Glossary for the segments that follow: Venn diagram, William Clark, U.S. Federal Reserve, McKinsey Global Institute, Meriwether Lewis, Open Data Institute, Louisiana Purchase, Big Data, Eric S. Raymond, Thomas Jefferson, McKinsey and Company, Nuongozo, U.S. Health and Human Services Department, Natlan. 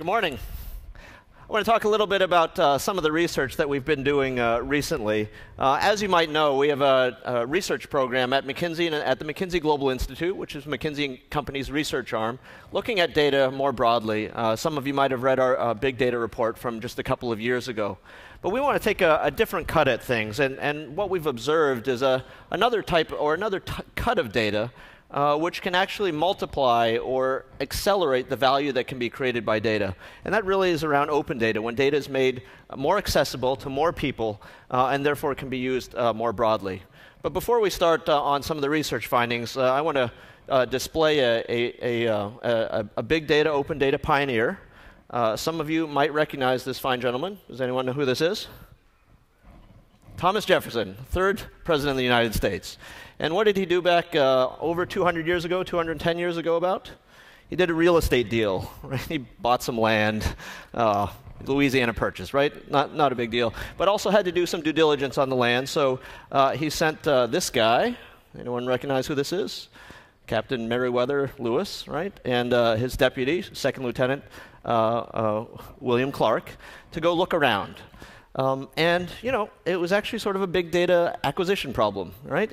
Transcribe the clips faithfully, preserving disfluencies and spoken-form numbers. Good morning. I want to talk a little bit about uh, some of the research that we've been doing uh, recently. Uh, as you might know, we have a, a research program at McKinsey and at the McKinsey Global Institute, which is McKinsey and Company's research arm, looking at data more broadly. Uh, some of you might have read our uh, big data report from just a couple of years ago. But we want to take a, a different cut at things, and, and what we've observed is a, another type or another t cut of data Uh, which can actually multiply or accelerate the value that can be created by data. And that really is around open data, when data is made more accessible to more people uh, and therefore can be used uh, more broadly. But before we start uh, on some of the research findings, uh, I want to uh, display a, a, a, a, a big data, open data pioneer. Uh, some of you might recognize this fine gentleman. Does anyone know who this is? Thomas Jefferson, third president of the United States. And what did he do back uh, over two hundred years ago, two hundred ten years ago about? He did a real estate deal, right? He bought some land, uh, Louisiana Purchase, right? Not, not a big deal. But also had to do some due diligence on the land, so uh, he sent uh, this guy. Anyone recognize who this is? Captain Meriwether Lewis, right? And uh, his deputy, second lieutenant, uh, uh, William Clark, to go look around. Um, and, you know, it was actually sort of a big data acquisition problem, right?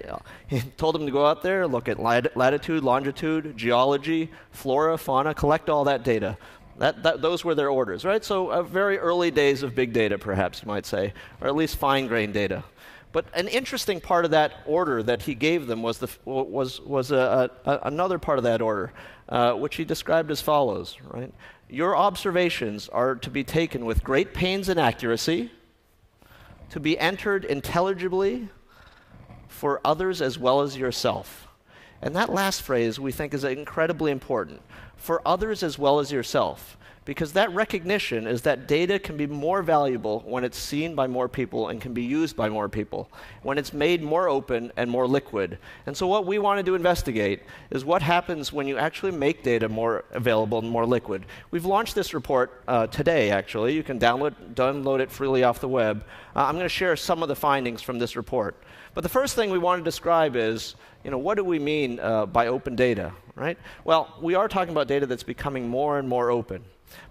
He told them to go out there, look at lat latitude, longitude, geology, flora, fauna, collect all that data. That, that, those were their orders, right? So uh, very early days of big data, perhaps you might say, or at least fine-grained data. But an interesting part of that order that he gave them was, the, was, was a, a, another part of that order, uh, which he described as follows, right? Your observations are to be taken with great pains and accuracy, to be entered intelligibly for others as well as yourself. And that last phrase we think is incredibly important, for others as well as yourself, because that recognition is that data can be more valuable when it's seen by more people and can be used by more people, when it's made more open and more liquid. And so what we wanted to investigate is what happens when you actually make data more available and more liquid. We've launched this report uh, today, actually. You can download, download it freely off the web. Uh, I'm going to share some of the findings from this report. But the first thing we want to describe is, you know, what do we mean uh, by open data, right? Well, we are talking about data that's becoming more and more open.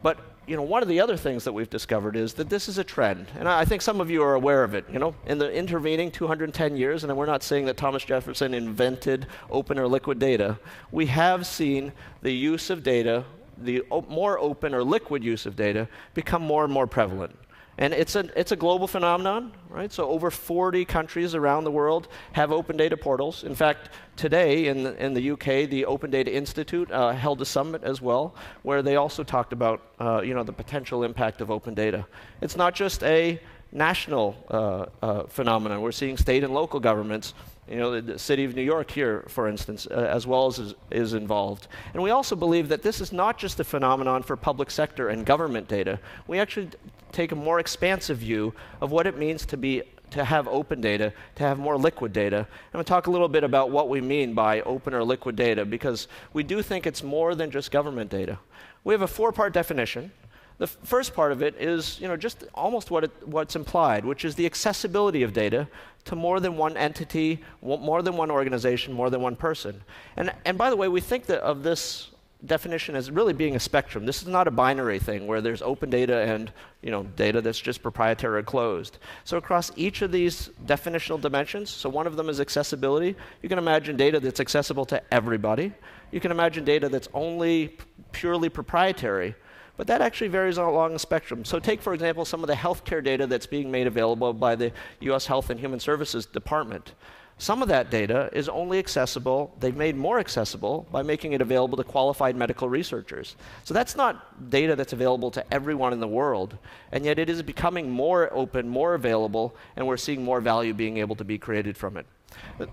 But, you know, one of the other things that we've discovered is that this is a trend, and I, I think some of you are aware of it, you know, in the intervening two hundred ten years, and we're not saying that Thomas Jefferson invented open or liquid data, we have seen the use of data, the op- more open or liquid use of data, become more and more prevalent. And it's a, it's a global phenomenon, right? So over forty countries around the world have open data portals. In fact, today in the, in the U K, the Open Data Institute uh, held a summit as well, where they also talked about uh, you know, the potential impact of open data. It's not just a national uh, uh, phenomenon. We're seeing state and local governments. You know, the, the city of New York here, for instance, uh, as well as is, is involved. And we also believe that this is not just a phenomenon for public sector and government data. We actually take a more expansive view of what it means to be to have open data, to have more liquid data. I'm going to talk a little bit about what we mean by open or liquid data, because we do think it's more than just government data. We have a four-part definition. The first part of it is, you know, just almost what it, what's implied, which is the accessibility of data to more than one entity, more than one organization, more than one person. And, and by the way, we think that of this definition as really being a spectrum. This is not a binary thing where there's open data and, you know, data that's just proprietary or closed. So across each of these definitional dimensions, so one of them is accessibility. You can imagine data that's accessible to everybody. You can imagine data that's only purely proprietary. But that actually varies along the spectrum. So take, for example, some of the healthcare data that's being made available by the U S Health and Human Services Department. Some of that data is only accessible, they've made more accessible by making it available to qualified medical researchers. So that's not data that's available to everyone in the world, and yet it is becoming more open, more available, and we're seeing more value being able to be created from it.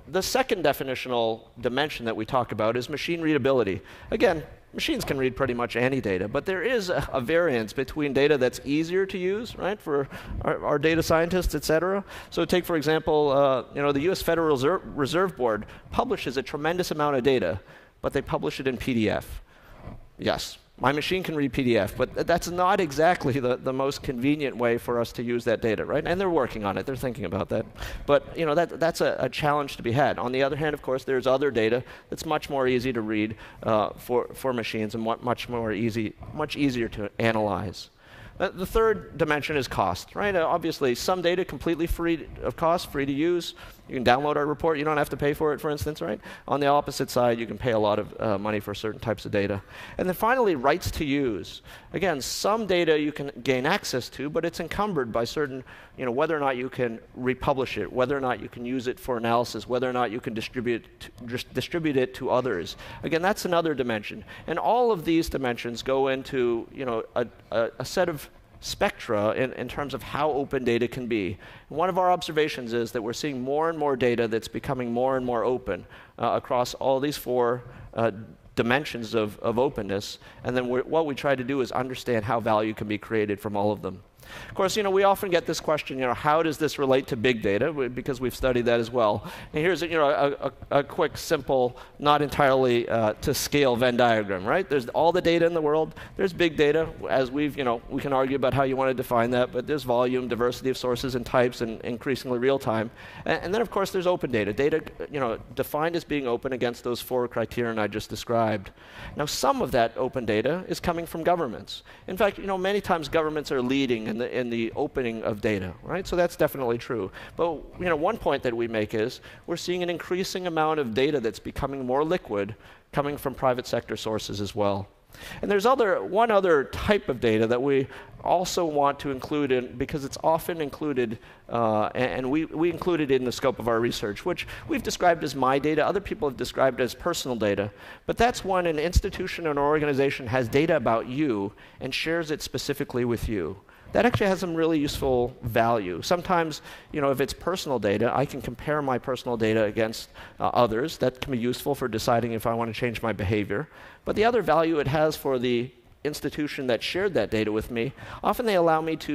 The second definitional dimension that we talk about is machine readability. Again, machines can read pretty much any data, but there is a, a variance between data that's easier to use, right, for our, our data scientists, et cetera. So take, for example, uh, you know, the U S Federal Reserve, Reserve Board publishes a tremendous amount of data, but they publish it in P D F. Yes. My machine can read P D F, but that's not exactly the, the most convenient way for us to use that data, right? And they're working on it. They're thinking about that. But you know, that, that's a, a challenge to be had. On the other hand, of course, there's other data that's much more easy to read uh, for, for machines and much more easy, much easier to analyze. Uh, the third dimension is cost, right? Uh, obviously, some data completely free of cost, free to use. You can download our report. You don't have to pay for it, for instance, right? On the opposite side, you can pay a lot of uh, money for certain types of data. And then finally, rights to use. Again, some data you can gain access to, but it's encumbered by certain, you know, whether or not you can republish it, whether or not you can use it for analysis, whether or not you can distribute it, distribute it to others. Again, that's another dimension. And all of these dimensions go into, you know, a, a, a set of spectra in, in terms of how open data can be. And one of our observations is that we're seeing more and more data that's becoming more and more open uh, across all these four uh, dimensions of, of openness. And then we're, what we try to do is understand how value can be created from all of them. Of course, you know, we often get this question, you know, how does this relate to big data? Because we've studied that as well. And here's, you know, a, a, a quick, simple, not entirely uh, to scale Venn diagram, right? There's all the data in the world. There's big data, as we've, you know, we can argue about how you want to define that, but there's volume, diversity of sources and types, and increasingly real time. And, and then, of course, there's open data. Data, you know, defined as being open against those four criteria I just described. Now, some of that open data is coming from governments. In fact, you know, many times governments are leading In the, in the opening of data, right? So that's definitely true. But you know, one point that we make is we're seeing an increasing amount of data that's becoming more liquid, coming from private sector sources as well. And there's other one other type of data that we also want to include in, because it's often included, uh, and we, we include it in the scope of our research, which we've described as my data. Other people have described as personal data. But that's when an institution or an organization has data about you and shares it specifically with you. That actually has some really useful value. Sometimes, you know, if it's personal data, I can compare my personal data against uh, others. That can be useful for deciding if I want to change my behavior. But the other value it has for the institution that shared that data with me, often they allow me to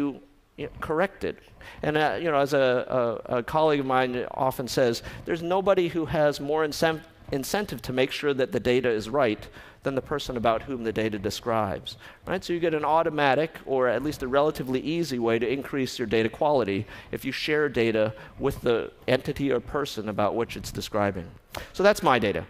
you know, correct it. And, uh, you know, as a, a, a colleague of mine often says, there's nobody who has more incentive incentive to make sure that the data is right than the person about whom the data describes, right? So you get an automatic, or at least a relatively easy way to increase your data quality if you share data with the entity or person about which it's describing. So that's my data.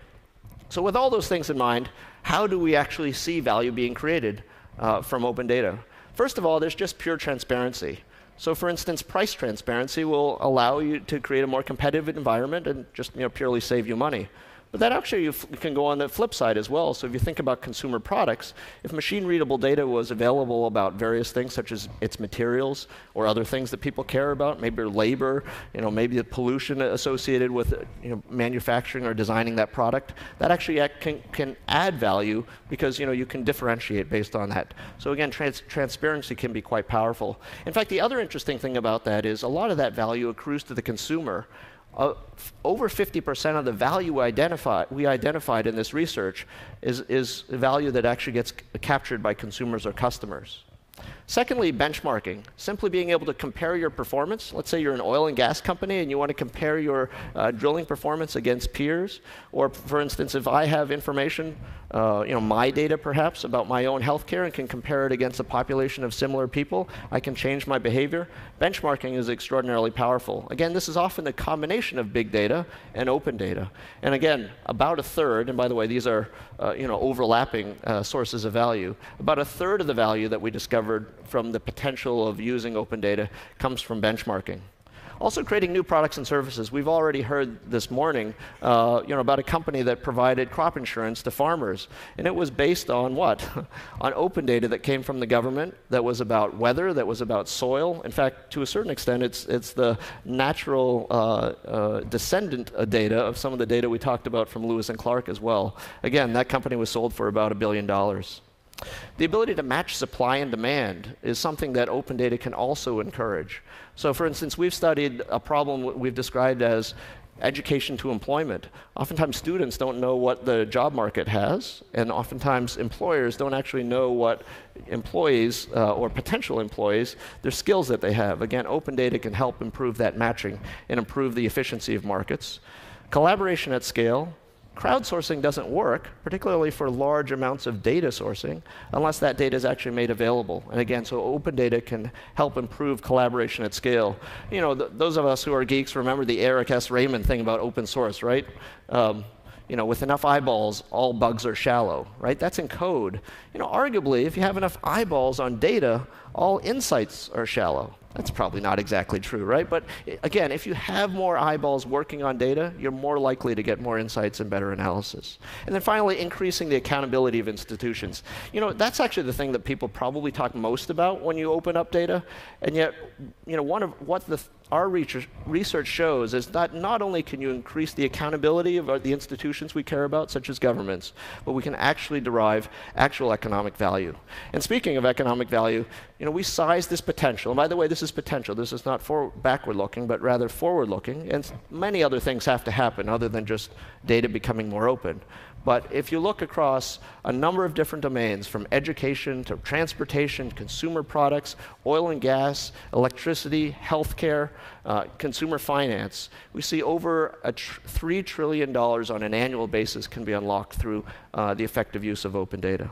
So with all those things in mind, how do we actually see value being created uh, from open data? First of all, there's just pure transparency. So for instance, price transparency will allow you to create a more competitive environment and just you know, purely save you money. But that actually you can go on the flip side as well. So if you think about consumer products, if machine-readable data was available about various things, such as its materials or other things that people care about, maybe labor, you know, maybe the pollution associated with you know, manufacturing or designing that product, that actually act can, can add value because you know, you can differentiate based on that. So again, trans transparency can be quite powerful. In fact, the other interesting thing about that is a lot of that value accrues to the consumer. Uh, over fifty percent of the value we, identify, we identified in this research is, is value that actually gets captured by consumers or customers. Secondly, benchmarking. Simply being able to compare your performance. Let's say you're an oil and gas company and you want to compare your uh, drilling performance against peers. Or for instance, if I have information, uh, you know, my data perhaps, about my own healthcare and can compare it against a population of similar people, I can change my behavior. Benchmarking is extraordinarily powerful. Again, this is often a combination of big data and open data. And again, about a third, and by the way, these are uh, you know, overlapping uh, sources of value, about a third of the value that we discovered from the potential of using open data comes from benchmarking. Also creating new products and services. We've already heard this morning uh, you know, about a company that provided crop insurance to farmers. And it was based on what? On open data that came from the government, that was about weather, that was about soil. In fact, to a certain extent, it's, it's the natural uh, uh, descendant data of some of the data we talked about from Lewis and Clark as well. Again, that company was sold for about a billion dollars. The ability to match supply and demand is something that open data can also encourage. So for instance, we've studied a problem we've described as education to employment. Oftentimes students don't know what the job market has, and oftentimes employers don't actually know what employees uh, or potential employees, their skills that they have. Again, open data can help improve that matching and improve the efficiency of markets. Collaboration at scale. Crowdsourcing doesn't work, particularly for large amounts of data sourcing, unless that data is actually made available. And again, so open data can help improve collaboration at scale. You know, th those of us who are geeks remember the Eric S. Raymond thing about open source, right? Um, you know, with enough eyeballs, all bugs are shallow, right? That's in code. You know, arguably, if you have enough eyeballs on data, all insights are shallow. That's probably not exactly true, right? But again, if you have more eyeballs working on data, you're more likely to get more insights and better analysis. And then finally, increasing the accountability of institutions. You know, that's actually the thing that people probably talk most about when you open up data. And yet, you know, one of what the our research shows is that not only can you increase the accountability of the institutions we care about, such as governments, but we can actually derive actual economic value. And speaking of economic value, you know, we size this potential. And by the way, this is potential. This is not backward-looking, but rather forward-looking. And many other things have to happen other than just data becoming more open. But if you look across a number of different domains, from education to transportation, consumer products, oil and gas, electricity, healthcare, uh, consumer finance, we see over a tr three trillion dollars on an annual basis can be unlocked through uh, the effective use of open data.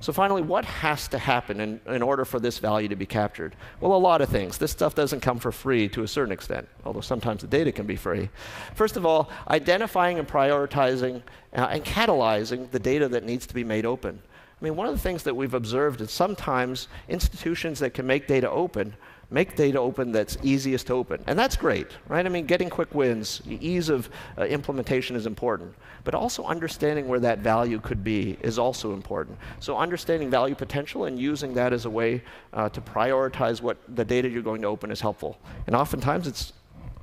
So finally, what has to happen in, in order for this value to be captured? Well, a lot of things. This stuff doesn't come for free to a certain extent, although sometimes the data can be free. First of all, identifying and prioritizing uh, and catalyzing the data that needs to be made open. I mean, one of the things that we've observed is sometimes institutions that can make data open make data open that's easiest to open. And that's great, right? I mean, getting quick wins, the ease of uh, implementation is important. But also understanding where that value could be is also important. So understanding value potential and using that as a way uh, to prioritize what the data you're going to open is helpful. And oftentimes it's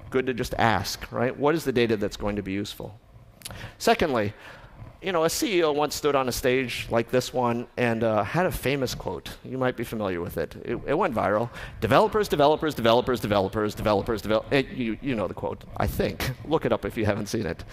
good to just ask, right? What is the data that's going to be useful? Secondly, you know, a C E O once stood on a stage like this one and uh, had a famous quote. You might be familiar with it. It, it went viral. Developers, developers, developers, developers, developers, developers. You, you know the quote, I think. Look it up if you haven't seen it.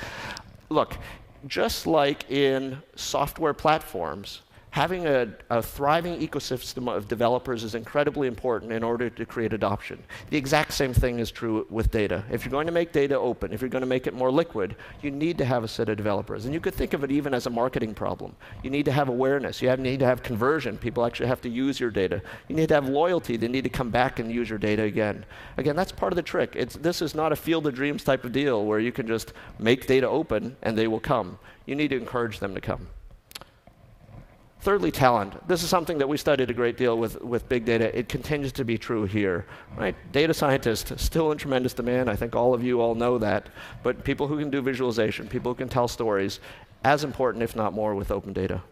Look, just like in software platforms, having a, a thriving ecosystem of developers is incredibly important in order to create adoption. The exact same thing is true with data. If you're going to make data open, if you're going to make it more liquid, you need to have a set of developers. And you could think of it even as a marketing problem. You need to have awareness. You have, need to have conversion. People actually have to use your data. You need to have loyalty. They need to come back and use your data again. Again, that's part of the trick. It's, this is not a field of dreams type of deal where you can just make data open and they will come. You need to encourage them to come. Thirdly, talent. This is something that we studied a great deal with, with big data. It continues to be true here, right? Data scientists, still in tremendous demand. I think all of you all know that. But people who can do visualization, people who can tell stories, as important, if not more, with open data.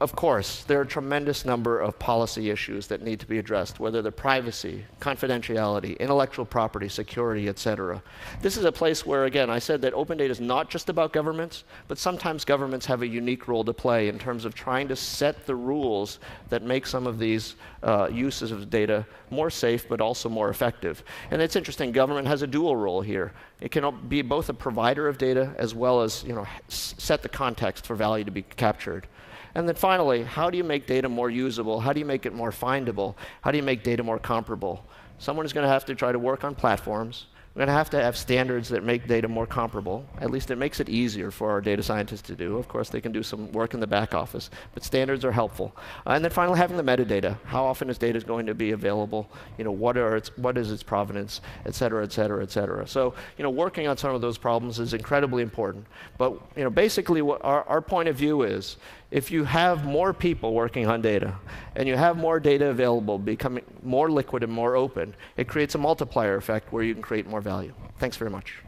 Of course, there are a tremendous number of policy issues that need to be addressed, whether they're privacy, confidentiality, intellectual property, security, et cetera. This is a place where, again, I said that open data is not just about governments, but sometimes governments have a unique role to play in terms of trying to set the rules that make some of these uh, uses of data more safe, but also more effective. And it's interesting, government has a dual role here. It can be both a provider of data as well as, you know, set the context for value to be captured. And then finally, how do you make data more usable? How do you make it more findable? How do you make data more comparable? Someone is going to have to try to work on platforms. We're going to have to have standards that make data more comparable. At least it makes it easier for our data scientists to do. Of course, they can do some work in the back office, but standards are helpful. Uh, and then finally, having the metadata. How often is data going to be available? You know, what are its, what is its provenance, et cetera, et cetera, et cetera. So, you know, working on some of those problems is incredibly important. But, you know, basically, what our, our point of view is, if you have more people working on data, and you have more data available, becoming more liquid and more open, it creates a multiplier effect where you can create more value. Thanks very much.